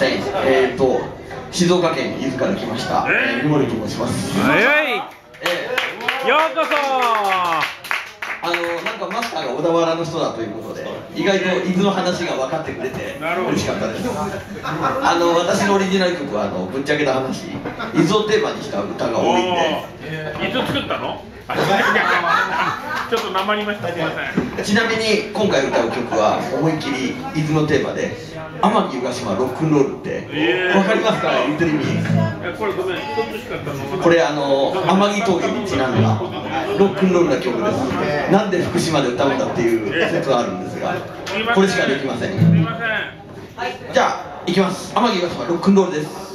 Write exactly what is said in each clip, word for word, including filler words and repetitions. せん。えっと静岡県伊豆から来ましたみもりと申します。ええ、ようこそ。あのなんかマスターが小田原の人だということで、意外と伊豆の話が分かってくれて嬉しかったです。あの私のオリジナル曲はあのぶっちゃけた話、伊豆をテーマにした歌が多いんで。伊豆作ったの？ちょっとなまりました。すみません。ちなみに今回歌う曲は思いっきり伊豆のテーマで、天城浦島ロックンロールって分かりますか？言ってる意味。これごめん、一つしか頼まない。これあの天城峠にちなんだ。ロックンロールな曲です。なんで福島で歌うんだっていう説はあるんですが、これしかできません。じゃあ行きます。天城浦島ロックンロールです。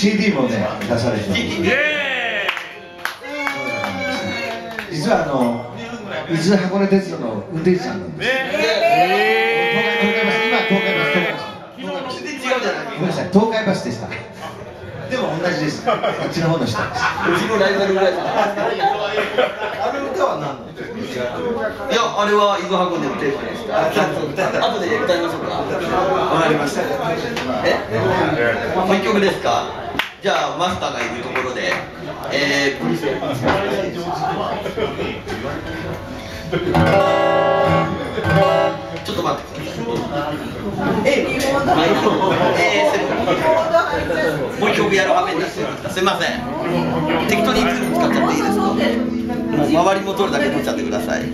シーディー もね出されてます。実はあの伊豆箱根鉄道の運転手さんなんです。ごめんなさい、東海バスでした。でも同じです。こっちの方の人です。うちのライバルぐらいです。あれ歌は何の？いや、あれは伊豆箱根のテーマですから。あとで歌いましょうか。わかりました。え？もう一曲ですか？じゃあマスターがいるところで、えーちょっと待ってください。え、もう一曲やるはめになってます。すみません。適当に使っちゃっていいですか？周りも取るだけ取っちゃってください。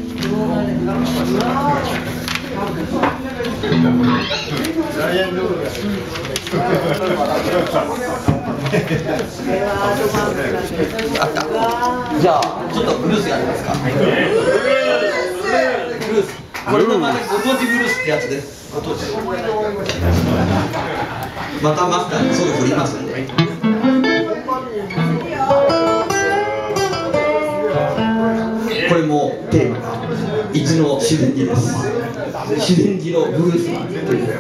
じゃあちょっとブルースやりますか？ブルース。これもまたご当地ブルースってやつです。ご当地またマスターにすぐ振りますんで、これもテーマが伊豆の自然寺です。自然寺のブルースマンという「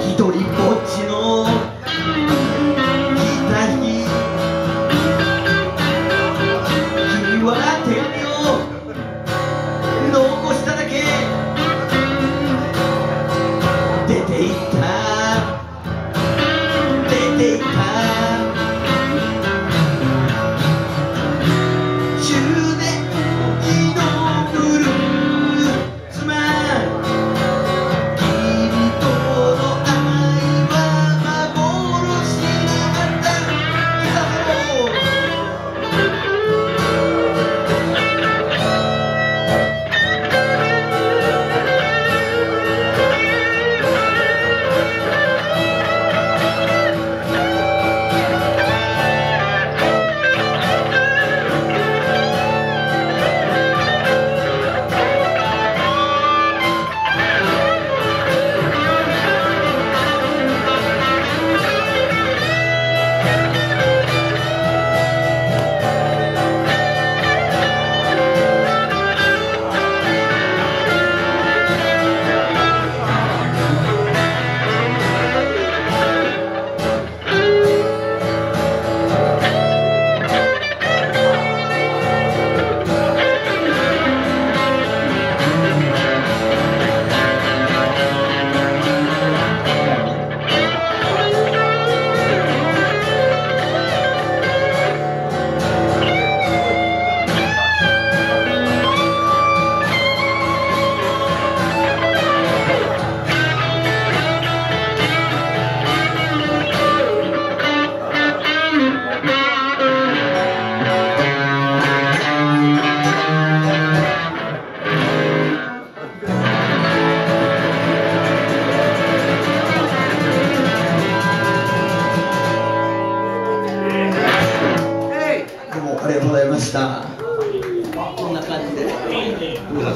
ひとりぼっち」ありがとうございました。こんな感じで。